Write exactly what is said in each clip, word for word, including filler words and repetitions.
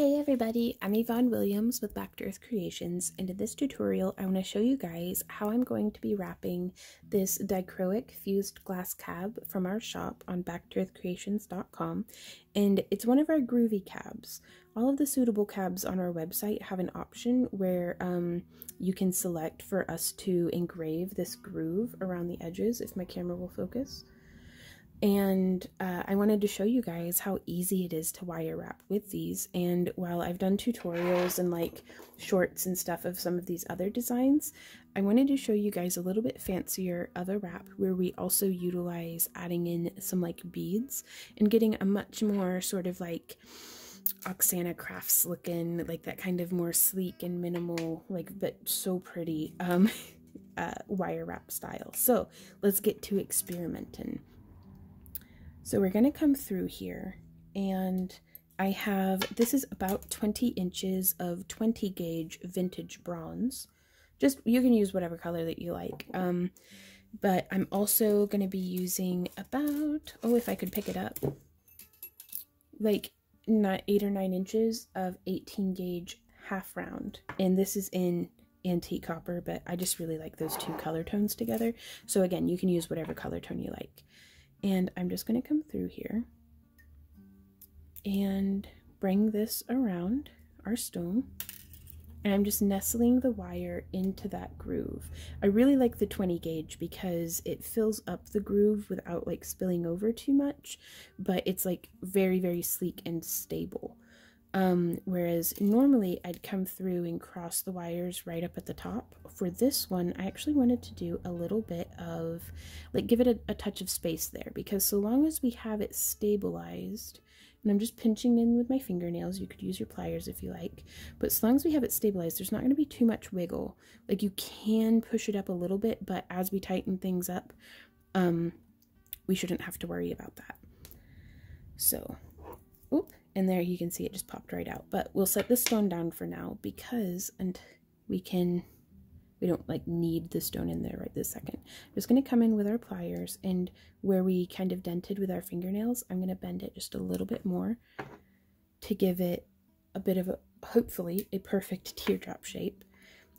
Hey everybody, I'm Yvonne Williams with Back to Earth Creations, and in this tutorial I want to show you guys how I'm going to be wrapping this dichroic fused glass cab from our shop on back to earth creations dot com, and it's one of our groovy cabs. All of the suitable cabs on our website have an option where um, you can select for us to engrave this groove around the edges, if my camera will focus. And uh, I wanted to show you guys how easy it is to wire wrap with these. And while I've done tutorials and like shorts and stuff of some of these other designs, I wanted to show you guys a little bit fancier of a wrap where we also utilize adding in some like beads and getting a much more sort of like Oksana Crafts looking, like that kind of more sleek and minimal, like, but so pretty um, uh, wire wrap style. So let's get to experimenting. So we're going to come through here, and I have, this is about twenty inches of twenty gauge vintage bronze. Just, you can use whatever color that you like. Um, but I'm also going to be using about, oh, if I could pick it up, like not eight or nine inches of eighteen gauge half round. And this is in antique copper, but I just really like those two color tones together. So again, you can use whatever color tone you like. And I'm just going to come through here and bring this around our stone, and I'm just nestling the wire into that groove. I really like the twenty gauge because it fills up the groove without like spilling over too much, but it's like very, very sleek and stable. Um, whereas normally I'd come through and cross the wires right up at the top. For this one, I actually wanted to do a little bit of, like, give it a, a touch of space there, because so long as we have it stabilized, and I'm just pinching in with my fingernails, you could use your pliers if you like, but so long as we have it stabilized, there's not going to be too much wiggle. Like, you can push it up a little bit, but as we tighten things up, um, we shouldn't have to worry about that. So, oop. And there you can see it just popped right out, but we'll set this stone down for now because, and we can, we don't like need the stone in there right this second. I'm just going to come in with our pliers, and where we kind of dented with our fingernails, I'm going to bend it just a little bit more to give it a bit of a, hopefully a perfect teardrop shape.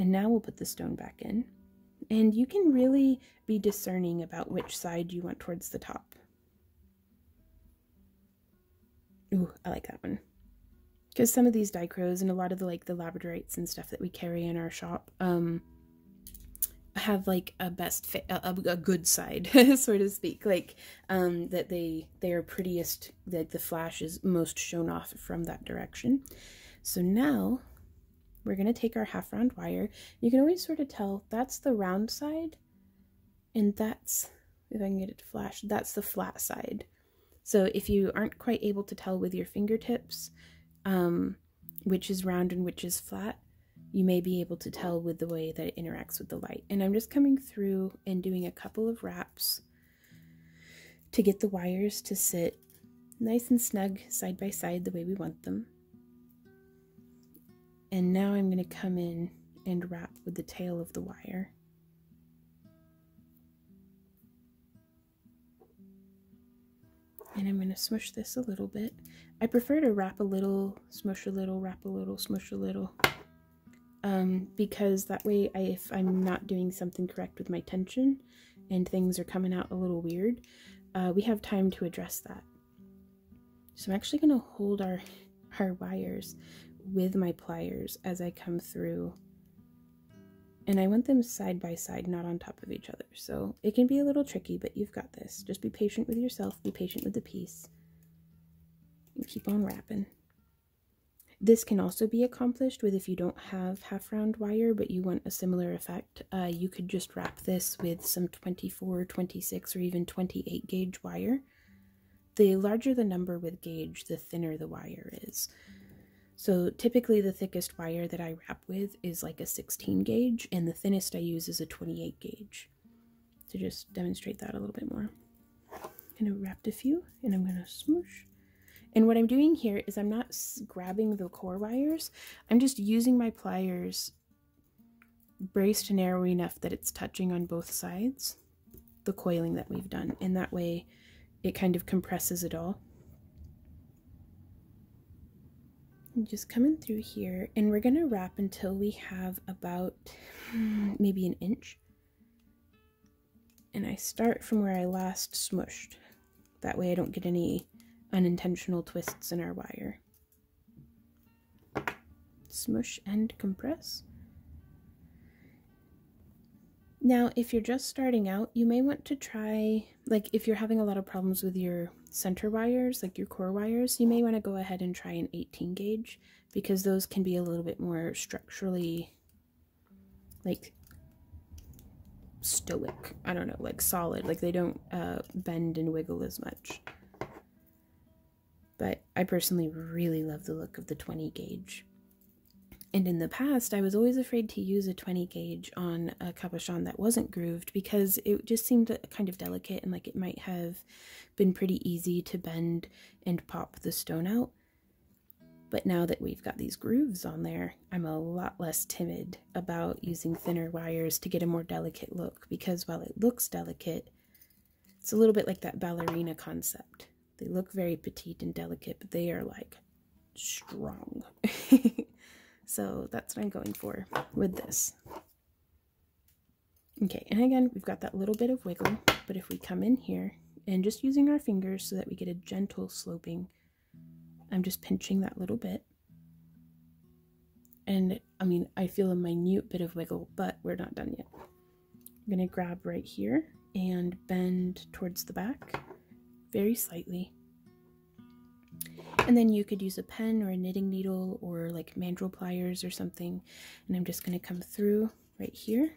And now we'll put the stone back in, and you can really be discerning about which side you want towards the top. Ooh, I like that one, because some of these dichros and a lot of the like the labradorites and stuff that we carry in our shop um have like a best fit, a, a good side, so to speak, like um that they they are prettiest, that the flash is most shown off from that direction. So now we're going to take our half round wire. You can always sort of tell that's the round side, and that's, if I can get it to flash, that's the flat side. So if you aren't quite able to tell with your fingertips um, which is round and which is flat, you may be able to tell with the way that it interacts with the light. And I'm just coming through and doing a couple of wraps to get the wires to sit nice and snug side by side the way we want them. And now I'm going to come in and wrap with the tail of the wire. And I'm going to smush this a little bit. I prefer to wrap a little, smush a little, wrap a little, smush a little. Um, because that way, I, if I'm not doing something correct with my tension and things are coming out a little weird, uh, we have time to address that. So I'm actually going to hold our, our wires with my pliers as I come through. And I want them side by side, not on top of each other. So it can be a little tricky, but you've got this. Just be patient with yourself, be patient with the piece, and keep on wrapping. This can also be accomplished with, if you don't have half round wire, but you want a similar effect, uh, you could just wrap this with some twenty-four, twenty-six, or even twenty-eight gauge wire. The larger the number with gauge, the thinner the wire is. So typically the thickest wire that I wrap with is like a sixteen gauge, and the thinnest I use is a twenty-eight gauge. To just demonstrate that a little bit more, I'm gonna wrap a few, and I'm gonna smoosh. And what I'm doing here is I'm not grabbing the core wires, I'm just using my pliers braced narrow enough that it's touching on both sides, the coiling that we've done, and that way it kind of compresses it all. just coming through here, and we're gonna wrap until we have about maybe an inch, and I start from where I last smushed. That way I don't get any unintentional twists in our wire. Smush and compress. Now, if you're just starting out, you may want to try, like if you're having a lot of problems with your center wires, like your core wires, you may want to go ahead and try an eighteen gauge, because those can be a little bit more structurally, like stoic, I don't know, like solid, like they don't uh, bend and wiggle as much. But I personally really love the look of the twenty gauge. And in the past, I was always afraid to use a twenty gauge on a cabochon that wasn't grooved, because it just seemed kind of delicate and like it might have been pretty easy to bend and pop the stone out. But now that we've got these grooves on there, I'm a lot less timid about using thinner wires to get a more delicate look, because while it looks delicate, it's a little bit like that ballerina concept. They look very petite and delicate, but they are like strong. So that's what I'm going for with this. Okay, and again, we've got that little bit of wiggle, but if we come in here and just using our fingers so that we get a gentle sloping, I'm just pinching that little bit. And I mean, I feel a minute bit of wiggle, but we're not done yet. I'm gonna grab right here and bend towards the back very slightly. And then you could use a pen or a knitting needle or like mandrel pliers or something. And I'm just going to come through right here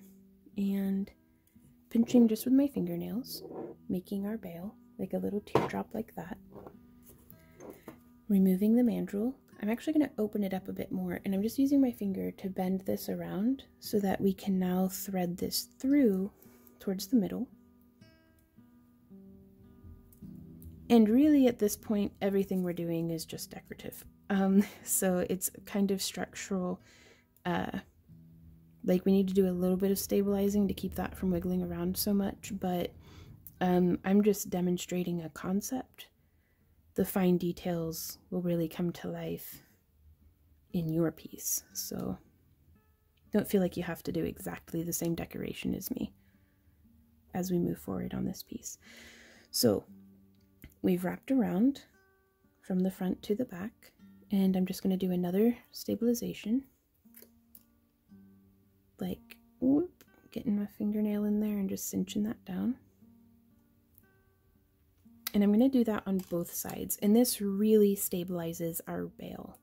and pinching just with my fingernails, making our bail, like a little teardrop like that. Removing the mandrel. I'm actually going to open it up a bit more, and I'm just using my finger to bend this around so that we can now thread this through towards the middle. And really at this point, everything we're doing is just decorative. Um, so it's kind of structural, uh, like we need to do a little bit of stabilizing to keep that from wiggling around so much, but um, I'm just demonstrating a concept. The fine details will really come to life in your piece. So don't feel like you have to do exactly the same decoration as me as we move forward on this piece. So we've wrapped around from the front to the back, and I'm just going to do another stabilization, like whoop, getting my fingernail in there and just cinching that down. And I'm going to do that on both sides, and this really stabilizes our bail.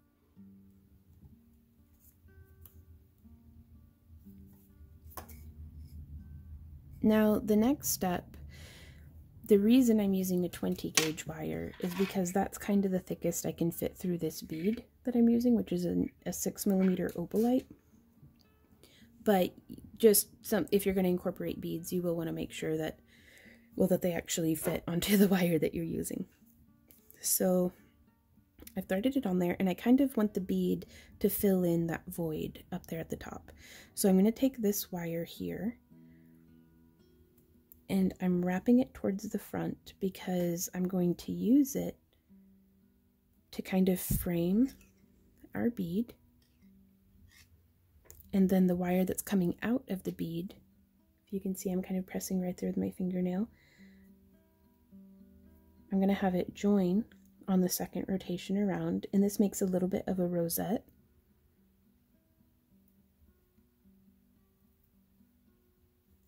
Now the next step, the reason I'm using a twenty gauge wire is because that's kind of the thickest I can fit through this bead that I'm using, which is a, a six millimeter opalite. But just some, if you're going to incorporate beads, you will want to make sure that, well, that they actually fit onto the wire that you're using. So I've threaded it on there, and I kind of want the bead to fill in that void up there at the top. So I'm going to take this wire here, and I'm wrapping it towards the front because I'm going to use it to kind of frame our bead. And then the wire that's coming out of the bead, if you can see I'm kind of pressing right there with my fingernail, I'm going to have it join on the second rotation around, and this makes a little bit of a rosette.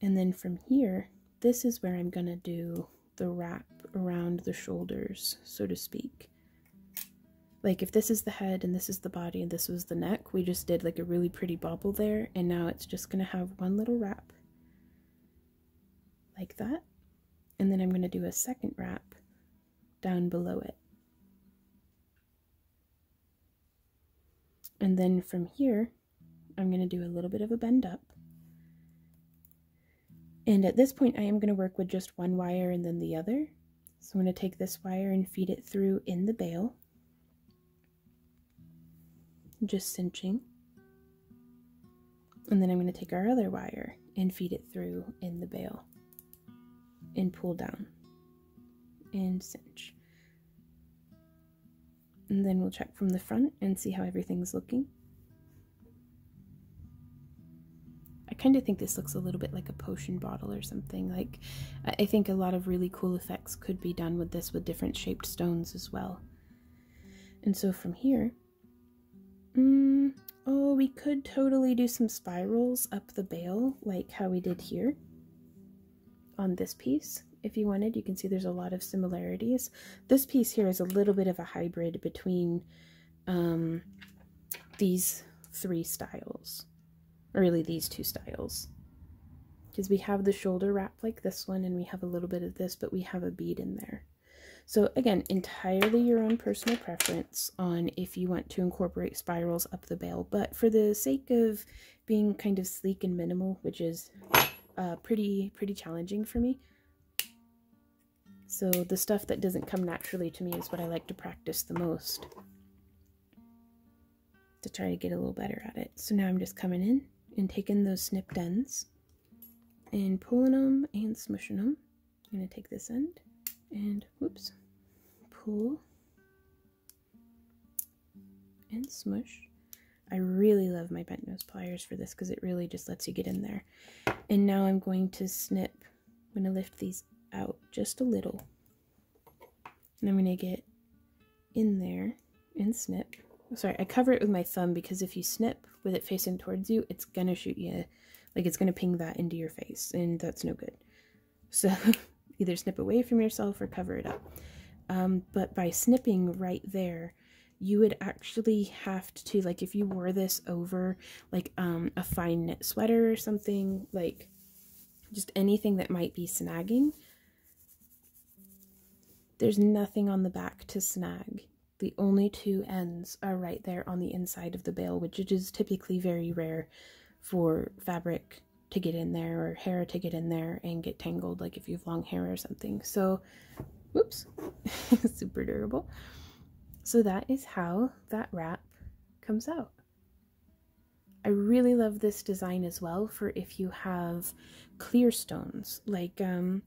And then from here, this is where I'm going to do the wrap around the shoulders, so to speak. Like if this is the head and this is the body and this was the neck, we just did like a really pretty bobble there, and now it's just going to have one little wrap like that. And then I'm going to do a second wrap down below it. And then from here, I'm going to do a little bit of a bend up. And at this point, I am going to work with just one wire and then the other. So I'm going to take this wire and feed it through in the bail. Just cinching. And then I'm going to take our other wire and feed it through in the bail. And pull down. And cinch. and then we'll check from the front and see how everything's looking. I kind of think this looks a little bit like a potion bottle or something. Like, I think a lot of really cool effects could be done with this, with different shaped stones as well. And so from here, mm, oh, we could totally do some spirals up the bale, like how we did here on this piece. If you wanted, you can see there's a lot of similarities. This piece here is a little bit of a hybrid between um, these three styles, or really these two styles, because we have the shoulder wrap like this one, and we have a little bit of this, but we have a bead in there. So again, entirely your own personal preference on if you want to incorporate spirals up the bale, but for the sake of being kind of sleek and minimal, which is uh, pretty, pretty challenging for me, so the stuff that doesn't come naturally to me is what I like to practice the most to try to get a little better at it. So now I'm just coming in and taking those snipped ends and pulling them and smushing them. I'm going to take this end and whoops, pull and smush. I really love my bent nose pliers for this because it really just lets you get in there. And now I'm going to snip, I'm going to lift these out just a little, and I'm going to get in there and snip. Sorry, I cover it with my thumb because if you snip with it facing towards you, it's going to shoot you, like it's going to ping that into your face, and that's no good. So either snip away from yourself or cover it up. Um, but by snipping right there, you would actually have to, like if you wore this over like um, a fine knit sweater or something, like just anything that might be snagging, there's nothing on the back to snag. The only two ends are right there on the inside of the bale, which is typically very rare for fabric to get in there or hair to get in there and get tangled, like if you have long hair or something. So, whoops, super durable. So that is how that wrap comes out. I really love this design as well for if you have clear stones, like, um,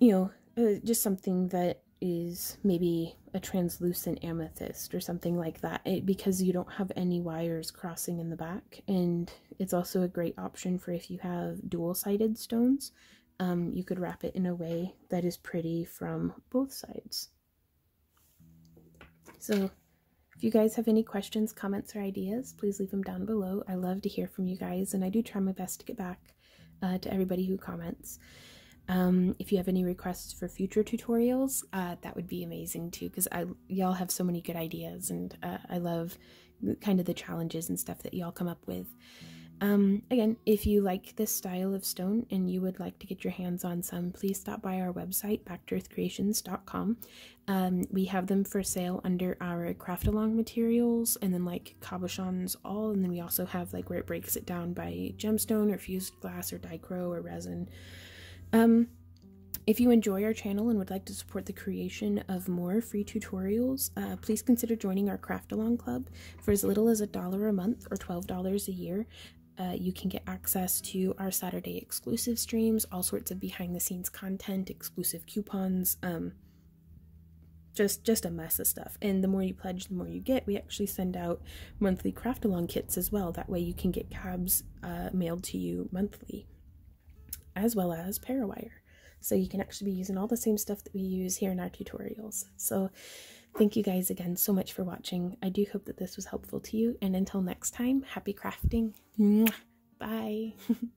you know, uh, just something that is maybe a translucent amethyst or something like that, it, because you don't have any wires crossing in the back. And it's also a great option for if you have dual-sided stones, um, you could wrap it in a way that is pretty from both sides. So if you guys have any questions, comments, or ideas, please leave them down below. I love to hear from you guys, and I do try my best to get back uh, to everybody who comments. Um, if you have any requests for future tutorials, uh, that would be amazing too, because I y'all have so many good ideas, and uh, I love kind of the challenges and stuff that y'all come up with. Um, again, if you like this style of stone and you would like to get your hands on some, please stop by our website, back to earth creations dot com. Um, we have them for sale under our craft along materials, and then like cabochons all, and then we also have like where it breaks it down by gemstone or fused glass or dichro or resin. Um, if you enjoy our channel and would like to support the creation of more free tutorials, uh, please consider joining our Craft Along Club. For as little as a dollar a month or twelve dollars a year, Uh, you can get access to our Saturday exclusive streams, all sorts of behind-the-scenes content, exclusive coupons, um, just just a mess of stuff. And the more you pledge, the more you get. We actually send out monthly craft along kits as well. That way you can get cabs uh, mailed to you monthly, as well as Parawire. So you can actually be using all the same stuff that we use here in our tutorials. So thank you guys again so much for watching. I do hope that this was helpful to you, and until next time, happy crafting. Bye.